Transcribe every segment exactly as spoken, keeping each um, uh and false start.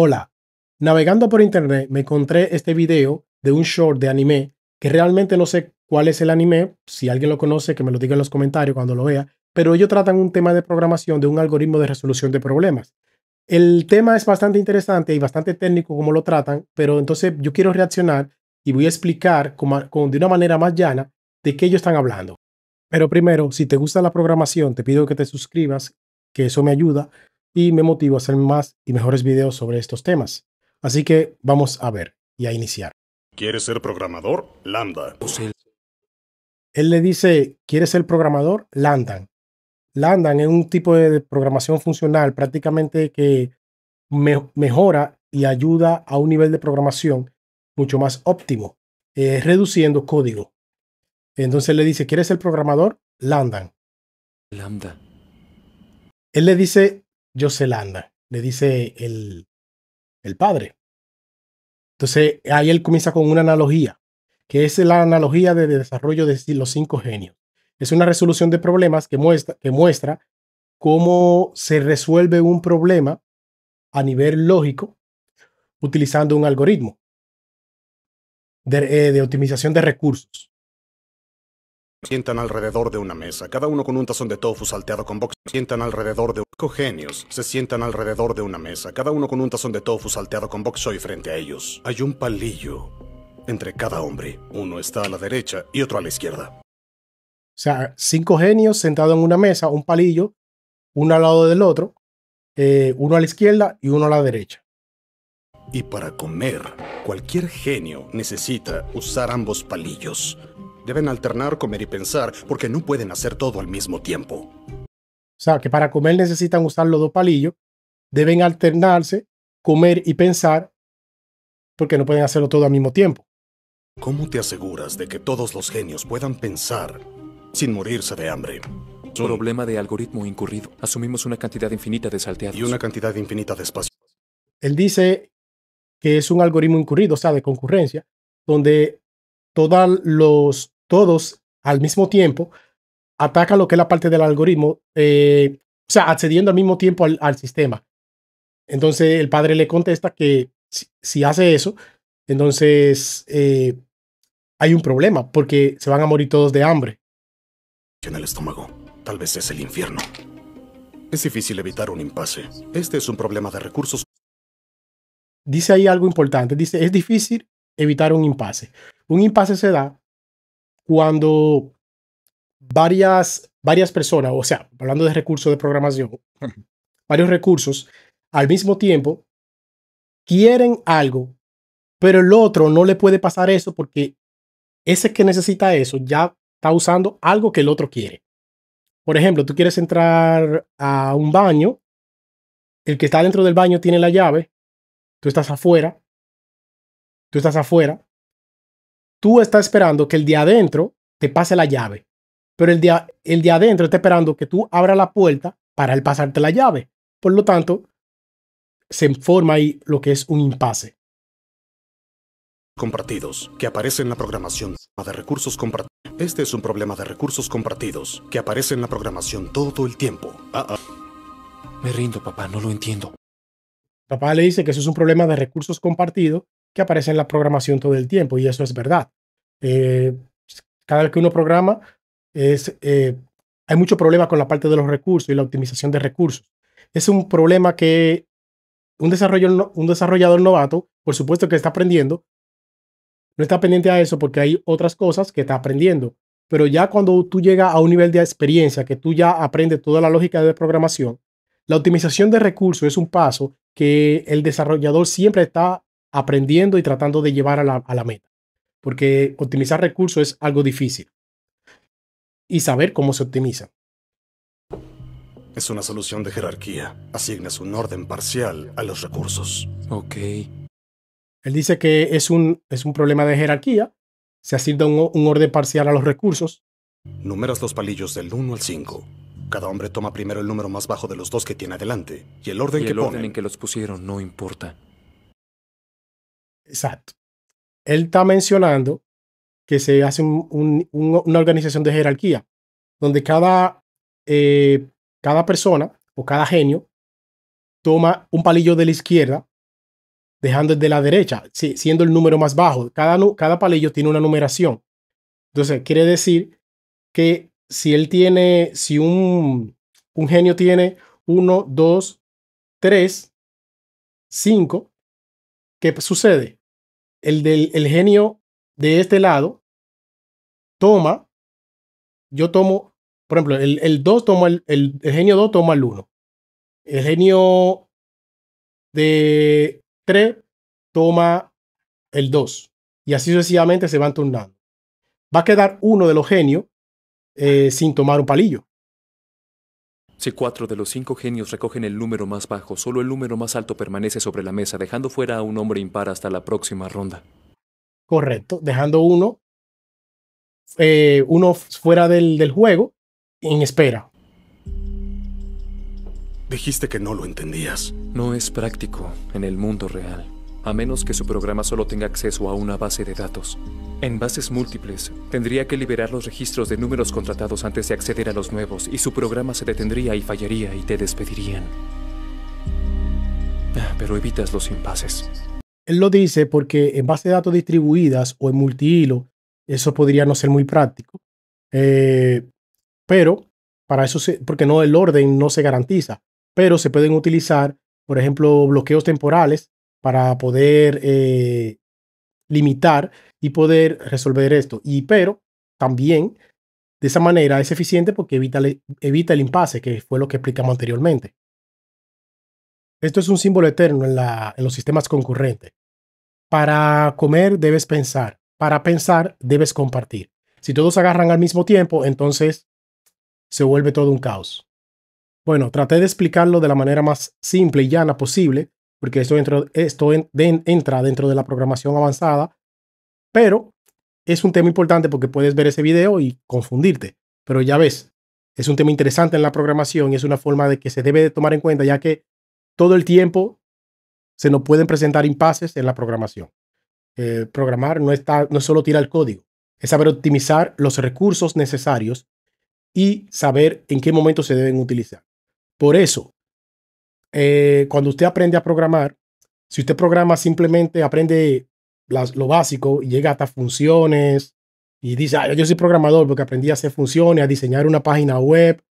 Hola, navegando por internet me encontré este video de un short de anime que realmente no sé cuál es el anime, si alguien lo conoce que me lo diga en los comentarios cuando lo vea, pero ellos tratan un tema de programación de un algoritmo de resolución de problemas. El tema es bastante interesante y bastante técnico como lo tratan, pero entonces yo quiero reaccionar y voy a explicar como, como de una manera más llana de qué ellos están hablando. Pero primero, si te gusta la programación, te pido que te suscribas, que eso me ayuda y me motiva a hacer más y mejores videos sobre estos temas. Así que vamos a ver y a iniciar. ¿Quieres ser programador? Lambda. Él le dice, ¿quieres ser programador? Lambda. Lambda es un tipo de programación funcional prácticamente que me mejora y ayuda a un nivel de programación mucho más óptimo, eh, reduciendo código. Entonces le dice, ¿quieres ser programador? Lambda. Lambda. Él le dice, yo sé Lambda, le dice el, el padre. Entonces ahí él comienza con una analogía, que es la analogía de desarrollo de los cinco genios. Es una resolución de problemas que muestra, que muestra cómo se resuelve un problema a nivel lógico utilizando un algoritmo de, de optimización de recursos. Sientan alrededor de una mesa, cada uno con un tazón de tofu salteado con box. Sientan alrededor de cinco genios. Se sientan alrededor de una mesa, cada uno con un tazón de tofu salteado con bok choy frente a ellos. Hay un palillo entre cada hombre. Uno está a la derecha y otro a la izquierda. O sea, cinco genios sentados en una mesa, un palillo, uno al lado del otro, eh, uno a la izquierda y uno a la derecha. Y para comer, cualquier genio necesita usar ambos palillos. Deben alternar, comer y pensar, porque no pueden hacer todo al mismo tiempo. O sea, que para comer necesitan usar los dos palillos, deben alternarse, comer y pensar, porque no pueden hacerlo todo al mismo tiempo. ¿Cómo te aseguras de que todos los genios puedan pensar sin morirse de hambre? Un problema de algoritmo incurrido. Asumimos una cantidad infinita de salteados. Y una cantidad infinita de espacios. Él dice que es un algoritmo incurrido, o sea, de concurrencia, donde todos, los, todos al mismo tiempo atacan lo que es la parte del algoritmo, eh, o sea, accediendo al mismo tiempo al, al sistema. Entonces el padre le contesta que si, si hace eso, entonces eh, hay un problema, porque se van a morir todos de hambre. En el estómago. Tal vez es el infierno. Es difícil evitar un impasse. Este es un problema de recursos. Dice ahí algo importante. Dice, es difícil evitar un impasse. Un impasse se da cuando varias, varias personas, o sea, hablando de recursos de programación, varios recursos al mismo tiempo quieren algo, pero el otro no le puede pasar eso porque ese que necesita eso ya está usando algo que el otro quiere. Por ejemplo, tú quieres entrar a un baño, el que está dentro del baño tiene la llave, tú estás afuera, tú estás afuera, tú estás esperando que el de adentro te pase la llave, pero el de, el de adentro está esperando que tú abras la puerta para él pasarte la llave. Por lo tanto, se forma ahí lo que es un impasse. Compartidos que aparece en la programación de recursos compartidos. Este es un problema de recursos compartidos que aparece en la programación todo el tiempo. Ah, ah. Me rindo, papá, no lo entiendo. Papá le dice que eso es un problema de recursos compartidos que aparece en la programación todo el tiempo, y eso es verdad. Eh, cada vez que uno programa, es, eh, hay mucho problema con la parte de los recursos y la optimización de recursos. Es un problema que un desarrollador, un desarrollador novato, por supuesto que está aprendiendo, no está pendiente a eso porque hay otras cosas que está aprendiendo. Pero ya cuando tú llegas a un nivel de experiencia que tú ya aprendes toda la lógica de programación, la optimización de recursos es un paso que el desarrollador siempre está aprendiendo y tratando de llevar a la, a la meta. Porque optimizar recursos es algo difícil. Y saber cómo se optimiza. Es una solución de jerarquía. Asignas un orden parcial a los recursos. Ok. Él dice que es un, es un problema de jerarquía. Se asigna un, un orden parcial a los recursos. Numeras los palillos del uno al cinco. Cada hombre toma primero el número más bajo de los dos que tiene adelante. Y el orden, y el que orden ponen, en que los pusieron no importa. Exacto. Él está mencionando que se hace un, un, un, una organización de jerarquía, donde cada, eh, cada persona o cada genio toma un palillo de la izquierda dejando el de la derecha, siendo el número más bajo. Cada, cada palillo tiene una numeración. Entonces, quiere decir que si él tiene, si un, un genio tiene uno, dos, tres, cinco, ¿qué sucede? El, del, el genio de este lado toma, yo tomo, por ejemplo, el, el, dos toma el, el, el genio dos toma el uno. El genio de tres toma el dos. Y así sucesivamente se van turnando. Va a quedar uno de los genios eh, sin tomar un palillo. Si cuatro de los cinco genios recogen el número más bajo, solo el número más alto permanece sobre la mesa, dejando fuera a un hombre impar hasta la próxima ronda. Correcto, dejando uno, eh, uno fuera del, del juego en espera. Dijiste que no lo entendías. No es práctico en el mundo real, a menos que su programa solo tenga acceso a una base de datos. En bases múltiples, tendría que liberar los registros de números contratados antes de acceder a los nuevos, y su programa se detendría y fallaría y te despedirían. Pero evitas los impases. Él lo dice porque en bases de datos distribuidas o en multihilo, eso podría no ser muy práctico. Eh, pero, para eso, se, porque no, el orden no se garantiza, pero se pueden utilizar, por ejemplo, bloqueos temporales para poder... Eh, limitar y poder resolver esto. Y pero también de esa manera es eficiente porque evita, evita el impasse, que fue lo que explicamos anteriormente. Esto es un símbolo eterno en, la, en los sistemas concurrentes. Para comer debes pensar, para pensar debes compartir. Si todos agarran al mismo tiempo, entonces se vuelve todo un caos. Bueno, traté de explicarlo de la manera más simple y llana posible, porque esto, dentro, esto en, de, entra dentro de la programación avanzada, pero es un tema importante porque puedes ver ese video y confundirte. Pero ya ves, es un tema interesante en la programación y es una forma de que se debe de tomar en cuenta, ya que todo el tiempo se nos pueden presentar impases en la programación. Eh, programar no, está, no es solo tirar el código, es saber optimizar los recursos necesarios y saber en qué momento se deben utilizar. Por eso, Eh, cuando usted aprende a programar, si usted programa simplemente aprende las, lo básico y llega hasta funciones y dice, ah, yo soy programador porque aprendí a hacer funciones, a diseñar una página web,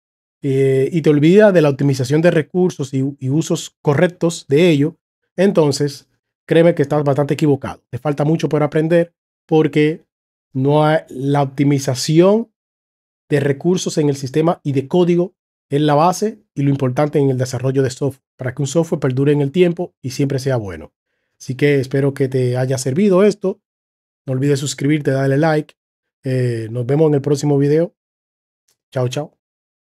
eh, y te olvida de la optimización de recursos y, y usos correctos de ello, entonces créeme que estás bastante equivocado. Te falta mucho por aprender porque no hay, la optimización de recursos en el sistema y de código es la base y lo importante en el desarrollo de software, para que un software perdure en el tiempo y siempre sea bueno. Así que espero que te haya servido esto. No olvides suscribirte, darle like. Eh, nos vemos en el próximo video. Chao, chao.